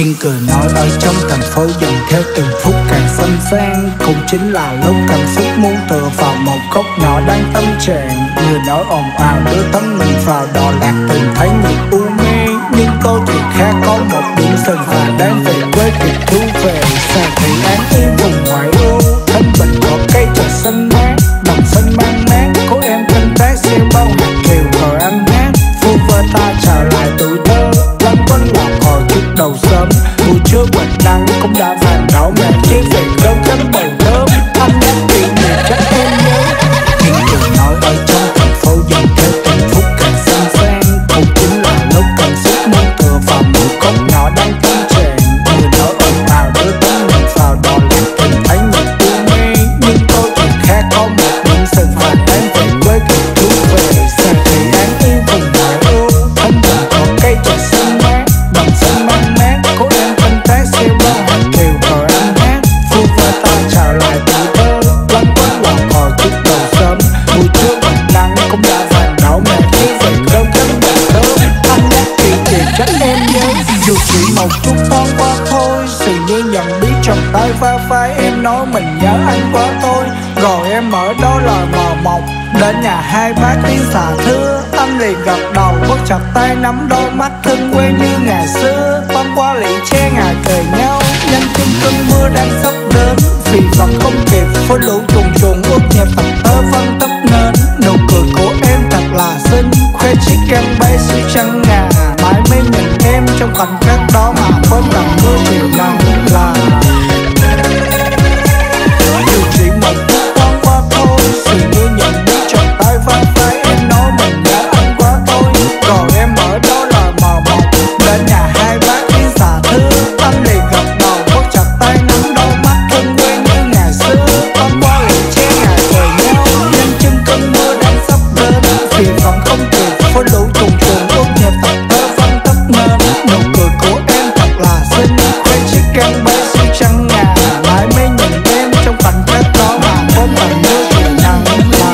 Thiên cười nói ở trong thành phố dần theo từng phút càng phân vang. Cũng chính là lúc cảm xúc muốn tựa vào một góc nhỏ đang tâm trạng. Người nói ồn ào đưa tấm mình vào đò lạc tìm thấy người u mê. Nhưng tôi thì khác, có một điểm dần và đang về quê kịp thu về. Sài thị án y vùng ngoại ô, thân bình có cây trà xanh mát, đồng xanh mang mát. Cô em thân tác xe bao hạt kiều ngồi ăn hát. Phu vơ ta trở lại tuổi thơ, lăn quanh lòng hồi chút đầu sớm. Buổi trưa quạnh nắng cũng đã vàng đỏ mẹ chỉ về đâu cấm bầu thơm. Anh em tìm mẹ chắc em nhớ. Thiên cười nói ở trong thành phố dần theo từng phút càng xanh xanh. Cũng chính là lúc cần sức mơ thừa vào một con nhỏ đang tâm trạng. Người nói ồn ào đưa tấm mình vào đò lạc tìm thấy một u mê. Nhưng tôi thì khác, có một điểm sừng và em về quê kịp thu về. Sài thị án y vùng ngoại ô, thân bình có cây trà xanh mát, đồng xanh mang mát. Cô em thân tác siêu bao hạt kiều ngồi ăn hát. Phu vơ ta trở lại tuổi thơ, lăn quanh lòng hồi chút đầu sớm. Buổi trưa quạnh nắng cũng đã vàng đỏ mẹ chỉ về đâu cấm bầu thơm. Anh nhắc chuyện thì chắc em nhớ, dù chỉ một chút thoáng qua thôi. Sự như nhận biết trong tay va vai em nói mình nhớ anh quá thôi. Rồi em ở đó là mờ mọc, đến nhà hai bác tiếng xà thưa. Anh liền gật đầu bắt chặt tay nắm đôi mắt thân quen như ngày xưa. Băng qua lũy tre ngả kề nhau, nhanh tin cơn mưa đang sắp đến. Vì vẫn không kịp với lũ trùng trùng ướt nhẹp tập tơ văng tấp nên. Nụ cười của em thật là xinh, khoe chiếc kem bay suy trăng ngà. Mãi mới nhìn em trong khoảnh khắc đó mà quên rằng mưa chiều nắng là điều chỉ một phút thoáng qua thôi. Sự như nhận biết trong tay vai vai em nói mình đã anh quá thôi. Còn em ở đó là màu mọc, đến nhà hai bác tiếng xà thưa. Anh liền gật đầu bắt chặt tay nắm đôi mắt thân quen như ngày xưa. Băng qua lũy tre ngả kề nhau, nhanh chân cơn mưa đang sắp đến. Vì vẫn không kịp với lũ trùng trùng ướt nhẹp tập tơ văng tấp nên. Nụ cười của em thật là xinh, khoe chiếc kem bay suy trăng ngà. Mãi mới nhìn em trong khoảnh khắc đó mà quên rằng mưa chiều nắng là.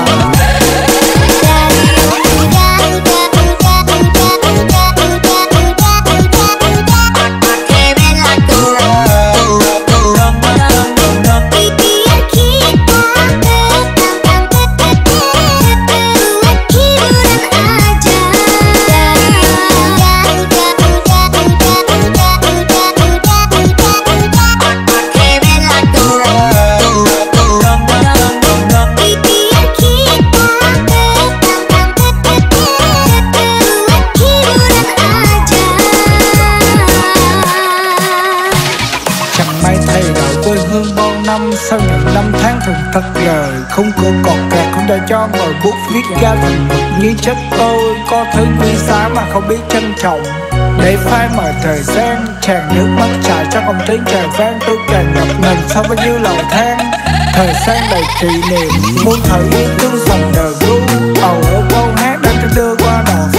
Sau những năm tháng thường thật lời, không cửa cọt kẹt cũng đã cho ngồi bút viết ra thành mực như chất tôi. Có thứ quý giá mà không biết trân trọng, để phai mờ thời gian. Tràn nước mắt chảy trong âm tiếng trời vang, tôi tràn ngập mình so với như lầu thang. Thời gian đầy kỷ niệm, muốn thở yên tương dòng đời ru. Ầu ở câu hát đang đưa qua đò.